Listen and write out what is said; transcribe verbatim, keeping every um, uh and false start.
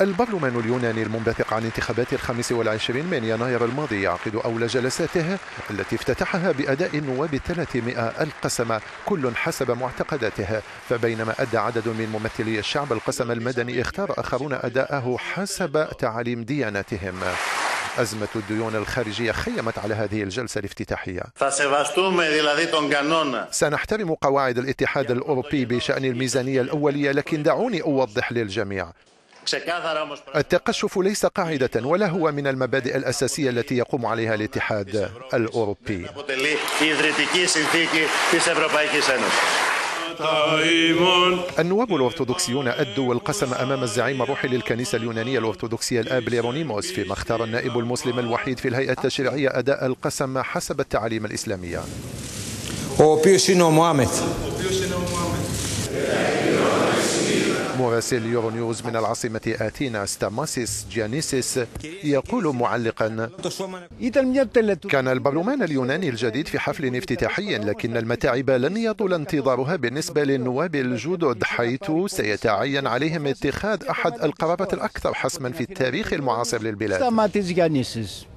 البرلمان اليوناني المنبثق عن انتخابات الخامس والعشرين من يناير الماضي يعقد أولى جلساته التي افتتحها بأداء النواب الثلاثمائة القسم كل حسب معتقداته، فبينما أدى عدد من ممثلي الشعب القسم المدني اختار آخرون أداءه حسب تعاليم ديانتهم. أزمة الديون الخارجية خيمت على هذه الجلسة الافتتاحية. سنحترم قواعد الاتحاد الأوروبي بشأن الميزانية الأولية، لكن دعوني أوضح للجميع، التقشف ليس قاعدة ولا هو من المبادئ الأساسية التي يقوم عليها الاتحاد الأوروبي. النواب الأرثوذكسيون أدوا القسم أمام الزعيم الروحي للكنيسة اليونانية الأرثوذكسية الآب هيرونيموس، فيما اختار النائب المسلم الوحيد في الهيئة التشريعية أداء القسم حسب التعاليم الإسلامية. مراسل يورونيوز من العاصمة أثينا ستاماسيس جيانيسيس يقول معلقا: كان البرلمان اليوناني الجديد في حفل افتتاحي، لكن المتاعب لن يطول انتظارها بالنسبة للنواب الجدد، حيث سيتعين عليهم اتخاذ أحد القرارات الأكثر حسما في التاريخ المعاصر للبلاد.